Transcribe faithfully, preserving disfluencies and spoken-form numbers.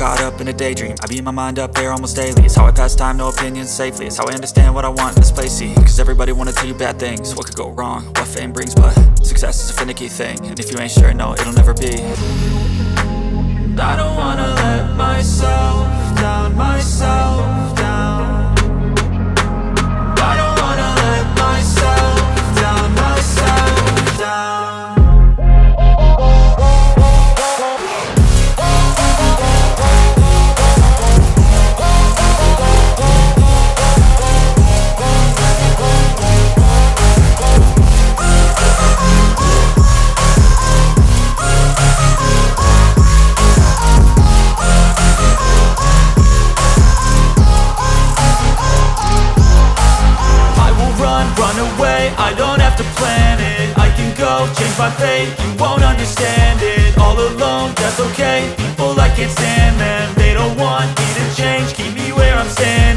Caught up in a daydream, I beat my mind up there almost daily. It's how I pass time, no opinions safely. It's how I understand what I want in this place, see. Cause everybody wanna tell you bad things, what could go wrong, what fame brings. But success is a finicky thing, and if you ain't sure, no, it'll never be. I don't wanna let myself down, myself down. I don't wanna let myself down, myself down. I don't have to plan it, I can go change my fate. You won't understand it, all alone, that's okay. People, I can't stand them, they don't want me to change, keep me where I'm standing.